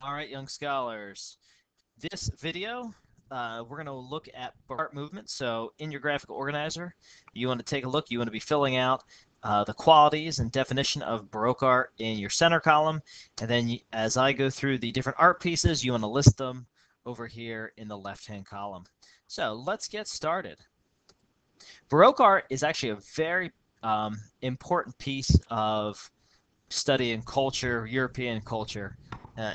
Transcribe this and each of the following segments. All right, young scholars, this video, we're going to look at Baroque movement. So in your graphical organizer, you want to take a look. You want to be filling out the qualities and definition of Baroque art in your center column. And then as I go through the different art pieces, you want to list them over here in the left-hand column. So let's get started. Baroque art is actually a very important piece of study and culture, European culture.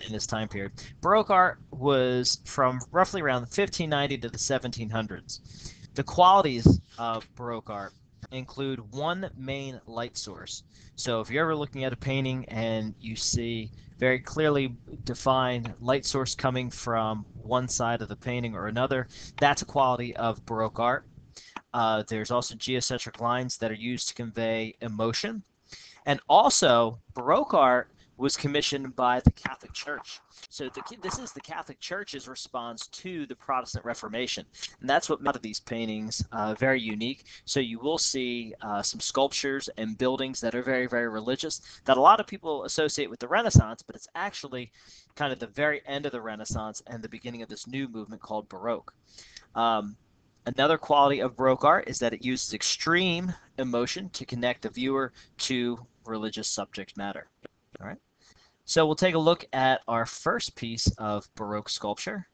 In this time period. Baroque art was from roughly around 1590 to the 1700s. The qualities of Baroque art include one main light source. So if you're ever looking at a painting and you see very clearly defined light source coming from one side of the painting or another, that's a quality of Baroque art. There's also geocentric lines that are used to convey emotion. And also, Baroque art was commissioned by the Catholic Church. So this is the Catholic Church's response to the Protestant Reformation. And that's what made these paintings very unique. So you will see some sculptures and buildings that are very, very religious that a lot of people associate with the Renaissance, but it's actually kind of the very end of the Renaissance and the beginning of this new movement called Baroque. Another quality of Baroque art is that it uses extreme emotion to connect the viewer to religious subject matter. All right, so we'll take a look at our first piece of Baroque sculpture,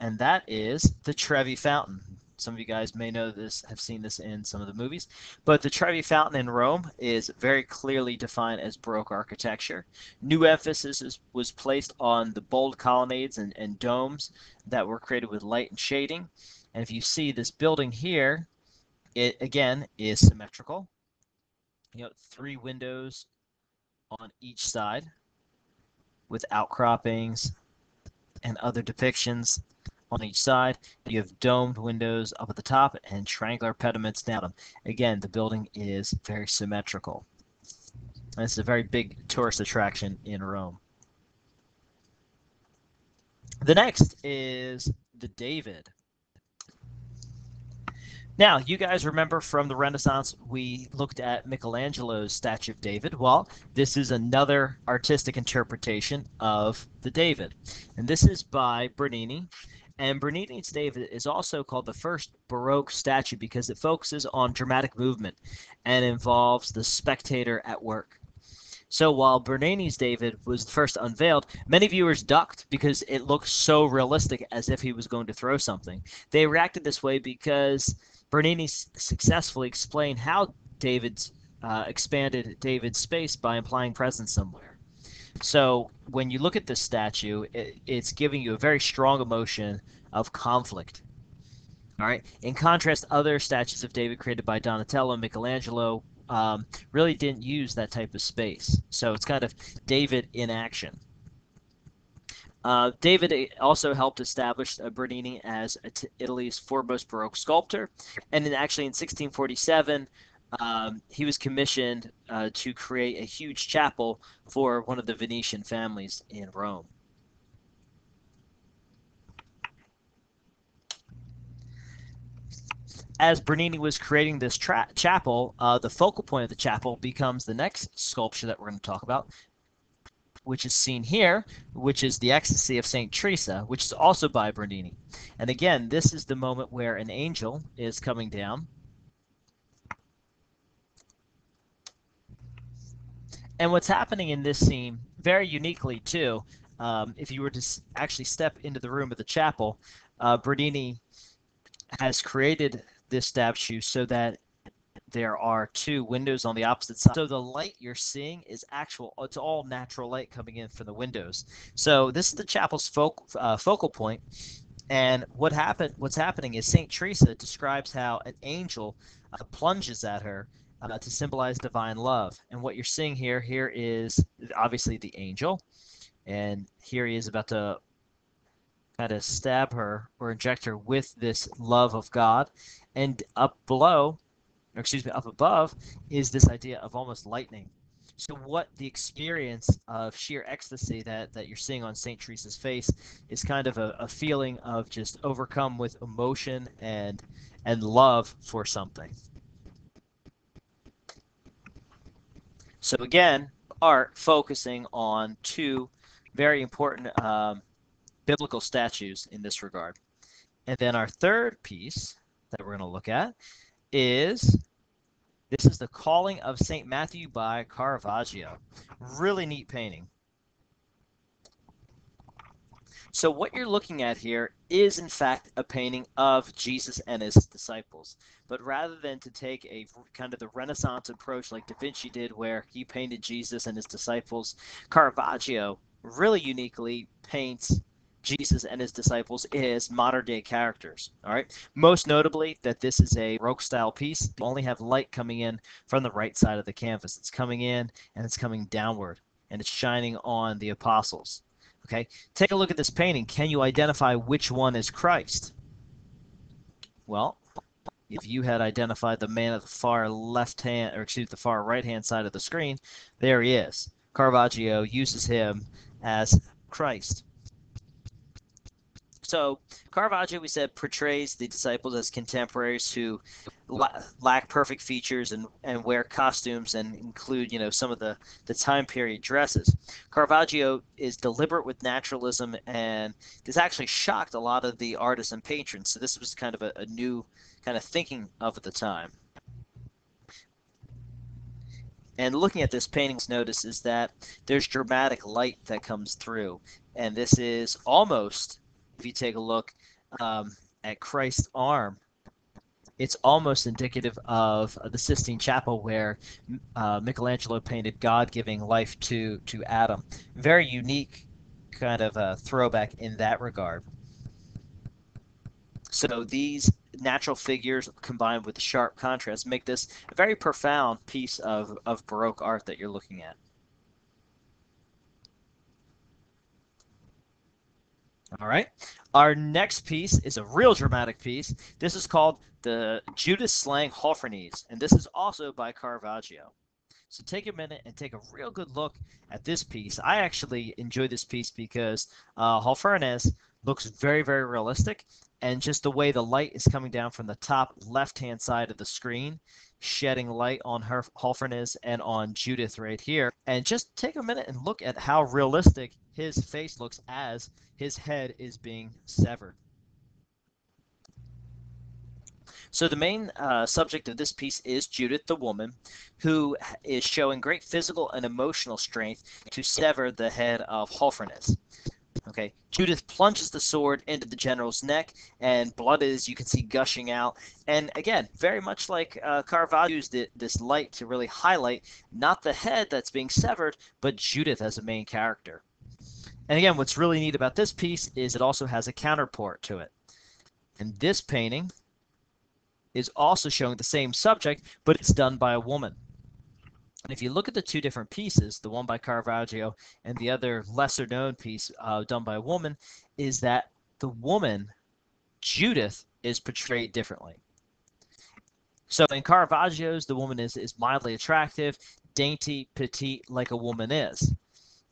and that is the Trevi Fountain. Some of you guys may know this, have seen this in some of the movies, but the Trevi Fountain in Rome is very clearly defined as Baroque architecture. New emphasis was placed on the bold colonnades and domes that were created with light and shading. And if you see this building here, it again is symmetrical. You know, three windows on each side with outcroppings and other depictions on each side. You have domed windows up at the top and triangular pediments down them. Again, the building is very symmetrical. And this is a very big tourist attraction in Rome. The next is the David. Now, you guys remember from the Renaissance, we looked at Michelangelo's statue of David. Well, this is another artistic interpretation of the David. And this is by Bernini. And Bernini's David is also called the first Baroque statue because it focuses on dramatic movement and involves the spectator at work. So while Bernini's David was first unveiled, many viewers ducked because it looked so realistic as if he was going to throw something. They reacted this way because Bernini successfully explained how David's expanded David's space by implying presence somewhere. So when you look at this statue, it's giving you a very strong emotion of conflict. All right. In contrast, other statues of David created by Donatello and Michelangelo really didn't use that type of space. So it's kind of David in action. David also helped establish Bernini as Italy's foremost Baroque sculptor, and then actually in 1647 he was commissioned to create a huge chapel for one of the Venetian families in Rome. As Bernini was creating this chapel, the focal point of the chapel becomes the next sculpture that we're going to talk about, which is seen here, which is the Ecstasy of Saint Teresa, which is also by Bernini. And again, this is the moment where an angel is coming down. And what's happening in this scene, very uniquely too, if you were to actually step into the room of the chapel, Bernini has created this statue so that there are two windows on the opposite side. So the light you're seeing is actual, it's all natural light coming in from the windows. So this is the chapel's focal point. And what's happening is St. Teresa describes how an angel plunges at her to symbolize divine love. And what you're seeing here is obviously the angel. And here he is about to kind of stab her or inject her with this love of God. And up above is this idea of almost lightning. So what the experience of sheer ecstasy that you're seeing on St. Teresa's face is kind of a feeling of just overcome with emotion and love for something. So again, art focusing on two very important biblical statues in this regard. And then our third piece that we're going to look at is, this is The Calling of St. Matthew by Caravaggio. Really neat painting. So what you're looking at here is, in fact, a painting of Jesus and his disciples. But rather than to take a kind of the Renaissance approach like Da Vinci did, where he painted Jesus and his disciples, Caravaggio really uniquely paints Jesus and his disciples as modern-day characters. All right. Most notably, that this is a Baroque-style piece. You only have light coming in from the right side of the canvas. It's coming in and it's coming downward, and it's shining on the apostles. Okay. Take a look at this painting. Can you identify which one is Christ? Well, if you had identified the man at the far left hand, or excuse me, the far right-hand side of the screen, there he is. Caravaggio uses him as Christ. So Caravaggio, we said, portrays the disciples as contemporaries who lack perfect features and wear costumes and include, you know, some of the time period dresses. Caravaggio is deliberate with naturalism, and this actually shocked a lot of the artists and patrons. So this was kind of a new kind of thinking of at the time. And looking at this painting's notice is that there's dramatic light that comes through, and this is almost, if you take a look at Christ's arm, it's almost indicative of the Sistine Chapel, where Michelangelo painted God giving life to Adam. Very unique kind of a throwback in that regard. So these natural figures combined with the sharp contrast make this a very profound piece of Baroque art that you're looking at. All right. Our next piece is a real dramatic piece. This is called the Judas Slaying Holofernes, and this is also by Caravaggio. So take a minute and take a real good look at this piece. I actually enjoy this piece because Holofernes looks very, very realistic, and just the way the light is coming down from the top left-hand side of the screen, shedding light on Holofernes and on Judith right here. And just take a minute and look at how realistic his face looks as his head is being severed. So the main subject of this piece is Judith, the woman, who is showing great physical and emotional strength to sever the head of Holofernes. Okay, Judith plunges the sword into the general's neck, and blood is, you can see, gushing out. And again, very much like Caravaggio used this light to really highlight not the head that's being severed, but Judith as a main character. And again, what's really neat about this piece is it also has a counterpart to it. And this painting is also showing the same subject, but it's done by a woman. And if you look at the two different pieces, the one by Caravaggio and the other lesser-known piece done by a woman, is that the woman, Judith, is portrayed differently. So in Caravaggio's, the woman is mildly attractive, dainty, petite, like a woman is.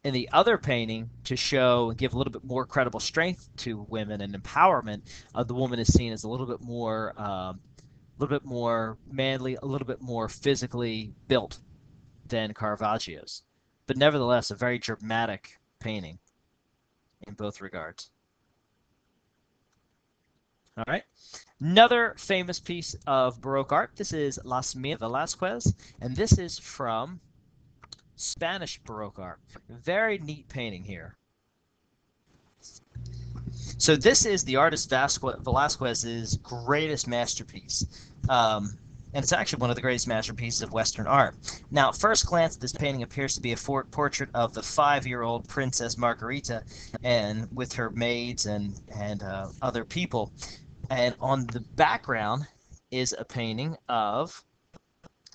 In the other painting, to show and give a little bit more credible strength to women and empowerment, the woman is seen as a little bit more manly, a little bit more physically built than Caravaggio's, but nevertheless a very dramatic painting in both regards. All right, another famous piece of Baroque art. This is Las Meninas, Velazquez, and this is from Spanish Baroque art. Very neat painting here. So this is the artist Velazquez's greatest masterpiece. And it's actually one of the greatest masterpieces of Western art. Now, at first glance, this painting appears to be a portrait of the 5-year-old Princess Margarita, and with her maids and other people. And on the background is a painting of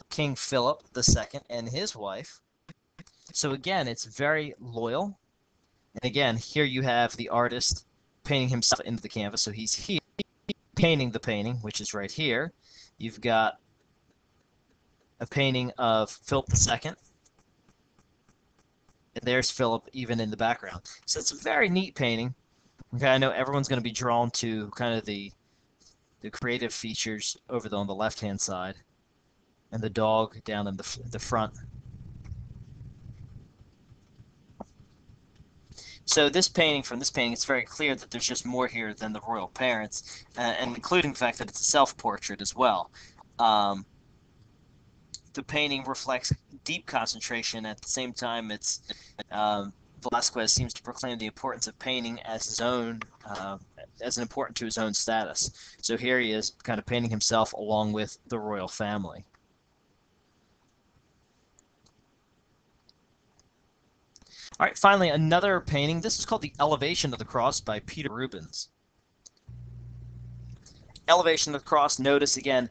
King Philip II and his wife. So again, it's very loyal. And again, here you have the artist painting himself into the canvas. So he's here painting the painting, which is right here. You've got a painting of Philip II, and there's Philip even in the background. So it's a very neat painting. Okay, I know everyone's going to be drawn to kind of the creative features over on the left-hand side, and the dog down in the front. So this painting, from this painting, it's very clear that there's just more here than the royal parents, and including the fact that it's a self-portrait as well. The painting reflects deep concentration. At the same time, it's Velazquez seems to proclaim the importance of painting as his own, as an important to his own status. So here he is, kind of painting himself along with the royal family. All right, finally, another painting. This is called The Elevation of the Cross by Peter Rubens. Elevation of the Cross, notice again,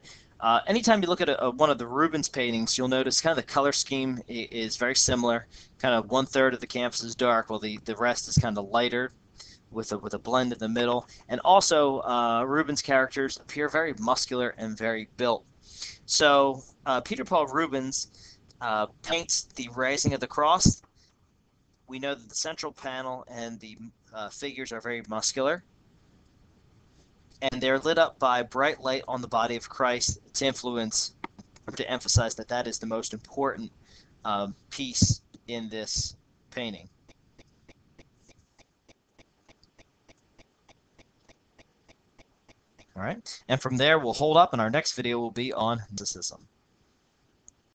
anytime you look at one of the Rubens paintings, you'll notice kind of the color scheme is very similar. Kind of one-third of the canvas is dark, while the rest is kind of lighter with a blend in the middle. And also, Rubens characters appear very muscular and very built. So Peter Paul Rubens paints the Rising of the Cross. We know that the central panel and the figures are very muscular, and they're lit up by bright light on the body of Christ to influence, or to emphasize that that is the most important piece in this painting. All right, and from there we'll hold up, and our next video will be on mysticism.